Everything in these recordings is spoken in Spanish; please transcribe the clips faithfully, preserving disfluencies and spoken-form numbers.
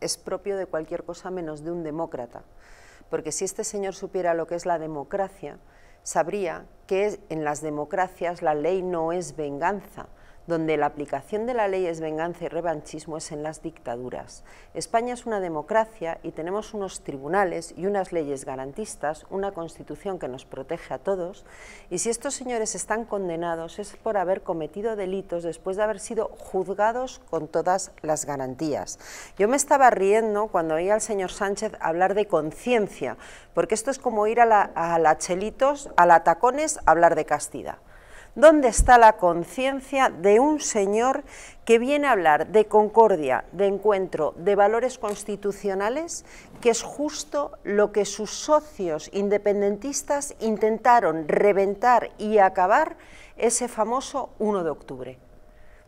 Es propio de cualquier cosa menos de un demócrata, porque si este señor supiera lo que es la democracia, sabría que en las democracias la ley no es venganza, donde la aplicación de la ley es venganza y revanchismo es en las dictaduras. España es una democracia y tenemos unos tribunales y unas leyes garantistas, una constitución que nos protege a todos, y si estos señores están condenados es por haber cometido delitos después de haber sido juzgados con todas las garantías. Yo me estaba riendo cuando oía al señor Sánchez hablar de conciencia, porque esto es como ir a la, a la Chelitos, a la Tacones, a hablar de castidad. ¿Dónde está la conciencia de un señor que viene a hablar de concordia, de encuentro, de valores constitucionales, que es justo lo que sus socios independentistas intentaron reventar y acabar ese famoso uno de octubre?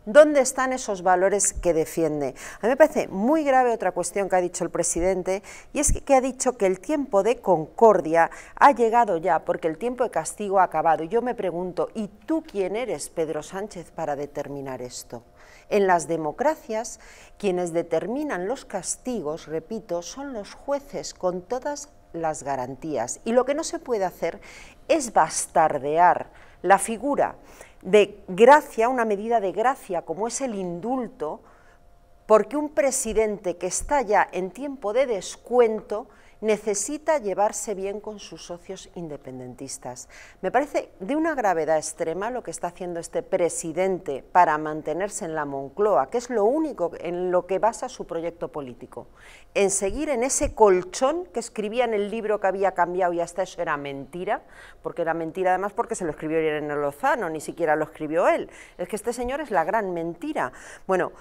¿Dónde están esos valores que defiende? A mí me parece muy grave otra cuestión que ha dicho el presidente, y es que, que ha dicho que el tiempo de concordia ha llegado ya, porque el tiempo de castigo ha acabado. Y yo me pregunto, ¿y tú quién eres, Pedro Sánchez, para determinar esto? En las democracias, quienes determinan los castigos, repito, son los jueces con todas las garantías. Y lo que no se puede hacer es bastardear la figura de gracia, una medida de gracia como es el indulto, porque un presidente que está ya en tiempo de descuento necesita llevarse bien con sus socios independentistas. Me parece de una gravedad extrema lo que está haciendo este presidente para mantenerse en la Moncloa, que es lo único en lo que basa su proyecto político, en seguir en ese colchón que escribía en el libro que había cambiado, y hasta eso era mentira, porque era mentira además porque se lo escribió Irene Lozano, ni siquiera lo escribió él. Es que este señor es la gran mentira. Bueno,